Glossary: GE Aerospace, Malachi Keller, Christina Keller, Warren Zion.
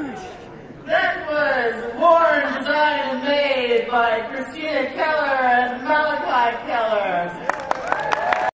Sound! That was Warren Zion made by Christina Keller and Malachi Keller.